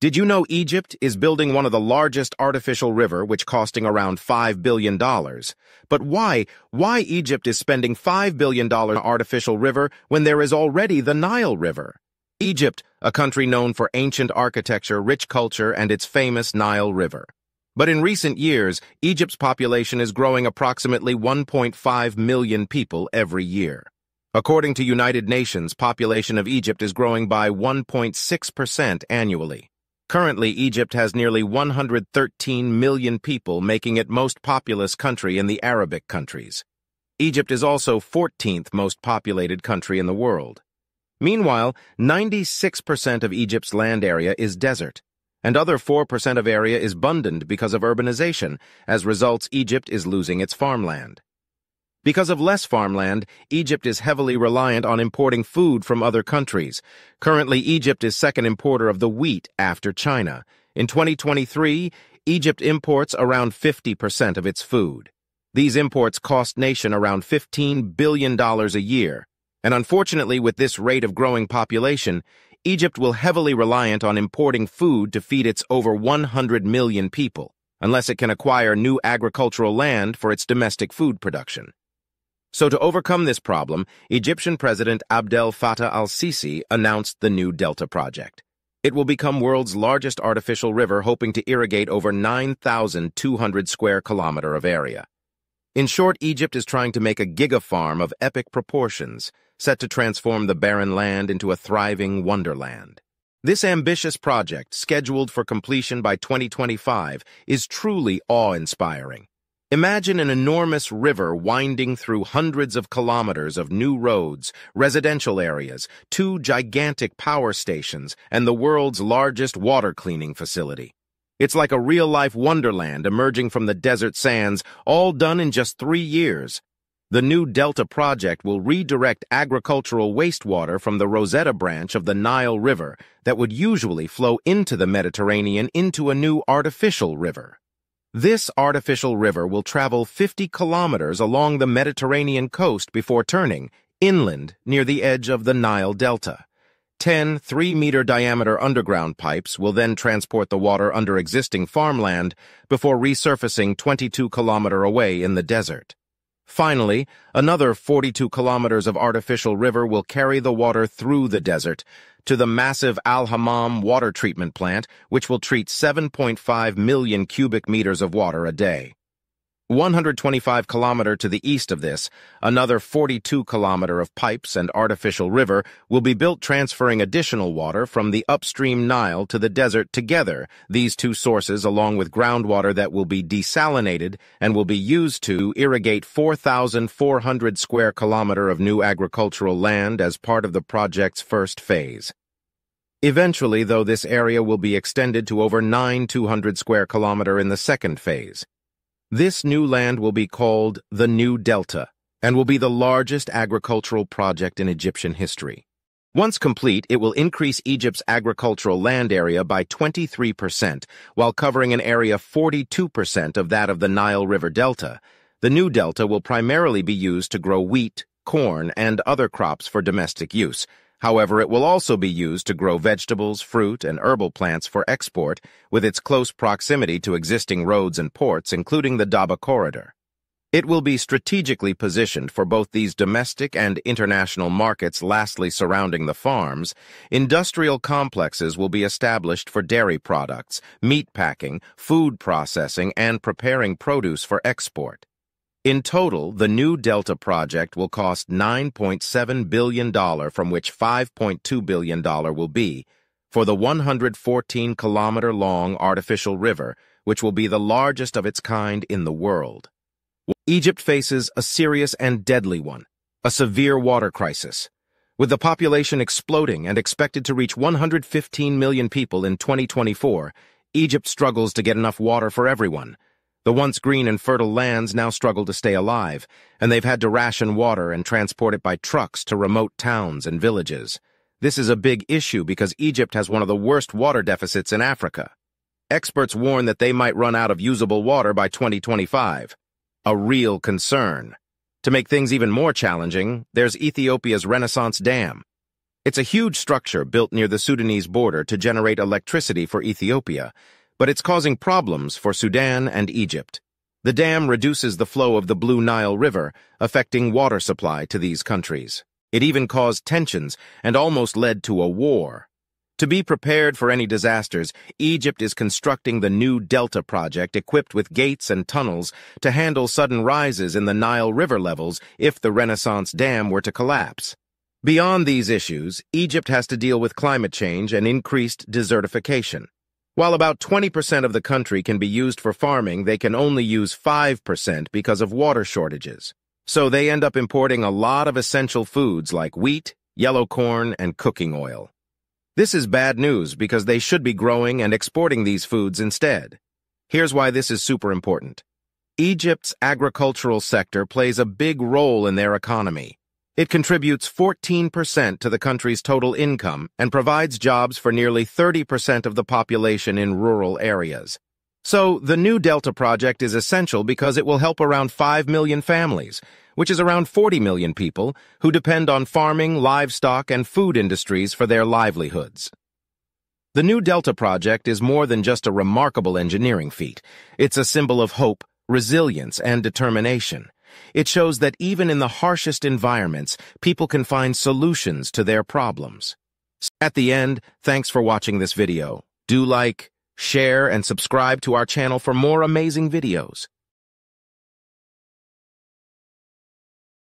Did you know Egypt is building one of the largest artificial river, which costing around $5 billion? But why Egypt is spending $5 billion on artificial river when there is already the Nile River? Egypt, a country known for ancient architecture, rich culture, and its famous Nile River. But in recent years, Egypt's population is growing approximately 1.5 million people every year. According to United Nations, population of Egypt is growing by 1.6% annually. Currently, Egypt has nearly 113 million people, making it most populous country in the Arabic countries. Egypt is also 14th most populated country in the world. Meanwhile, 96% of Egypt's land area is desert, and other 4% of area is abandoned because of urbanization. As results, Egypt is losing its farmland. Because of less farmland, Egypt is heavily reliant on importing food from other countries. Currently, Egypt is second importer of the wheat after China. In 2023, Egypt imports around 50% of its food. These imports cost nation around $15 billion a year. And unfortunately, with this rate of growing population, Egypt will heavily reliant on importing food to feed its over 100 million people, unless it can acquire new agricultural land for its domestic food production. So to overcome this problem, Egyptian President Abdel Fattah al-Sisi announced the New Delta project. It will become world's largest artificial river, hoping to irrigate over 9,200 square kilometer of area. In short, Egypt is trying to make a gigafarm of epic proportions, set to transform the barren land into a thriving wonderland. This ambitious project, scheduled for completion by 2025, is truly awe-inspiring. Imagine an enormous river winding through hundreds of kilometers of new roads, residential areas, two gigantic power stations, and the world's largest water cleaning facility. It's like a real-life wonderland emerging from the desert sands, all done in just 3 years. The New Delta project will redirect agricultural wastewater from the Rosetta branch of the Nile River that would usually flow into the Mediterranean into a new artificial river. This artificial river will travel 50 kilometers along the Mediterranean coast before turning inland near the edge of the Nile Delta. 10 3-meter diameter underground pipes will then transport the water under existing farmland before resurfacing 22 kilometers away in the desert. Finally, another 42 kilometers of artificial river will carry the water through the desert to the massive Al-Hammam water treatment plant, which will treat 7.5 million cubic meters of water a day. 125 kilometers to the east of this, another 42 kilometers of pipes and artificial river will be built, transferring additional water from the upstream Nile to the desert. Together, these two sources, along with groundwater that will be desalinated and will be used to irrigate 4,400 square kilometers of new agricultural land as part of the project's first phase. Eventually, though, this area will be extended to over 9,200 square kilometers in the second phase. This new land will be called the New Delta and will be the largest agricultural project in Egyptian history. Once complete, it will increase Egypt's agricultural land area by 23%, while covering an area 42% of that of the Nile River Delta. The New Delta will primarily be used to grow wheat, corn, and other crops for domestic use. However, it will also be used to grow vegetables, fruit, and herbal plants for export, with its close proximity to existing roads and ports, including the Daba Corridor. It will be strategically positioned for both these domestic and international markets. Lastly, surrounding the farms, industrial complexes will be established for dairy products, meat packing, food processing, and preparing produce for export. In total, the New Delta project will cost $9.7 billion, from which $5.2 billion will be for the 114-kilometer-long artificial river, which will be the largest of its kind in the world. Egypt faces a serious and deadly one, a severe water crisis. With the population exploding and expected to reach 115 million people in 2024, Egypt struggles to get enough water for everyone. The once green and fertile lands now struggle to stay alive, and they've had to ration water and transport it by trucks to remote towns and villages. This is a big issue because Egypt has one of the worst water deficits in Africa. Experts warn that they might run out of usable water by 2025. A real concern. To make things even more challenging, there's Ethiopia's Renaissance Dam. It's a huge structure built near the Sudanese border to generate electricity for Ethiopia, but it's causing problems for Sudan and Egypt. The dam reduces the flow of the Blue Nile River, affecting water supply to these countries. It even caused tensions and almost led to a war. To be prepared for any disasters, Egypt is constructing the New Delta project equipped with gates and tunnels to handle sudden rises in the Nile River levels if the Renaissance Dam were to collapse. Beyond these issues, Egypt has to deal with climate change and increased desertification. While about 20% of the country can be used for farming, they can only use 5% because of water shortages. So they end up importing a lot of essential foods like wheat, yellow corn, and cooking oil. This is bad news because they should be growing and exporting these foods instead. Here's why this is super important. Egypt's agricultural sector plays a big role in their economy. It contributes 14% to the country's total income and provides jobs for nearly 30% of the population in rural areas. So, the New Delta project is essential because it will help around 5 million families, which is around 40 million people, who depend on farming, livestock, and food industries for their livelihoods. The New Delta project is more than just a remarkable engineering feat. It's a symbol of hope, resilience, and determination. It shows that even in the harshest environments, people can find solutions to their problems. At the end, thanks for watching this video. Do like, share, and subscribe to our channel for more amazing videos.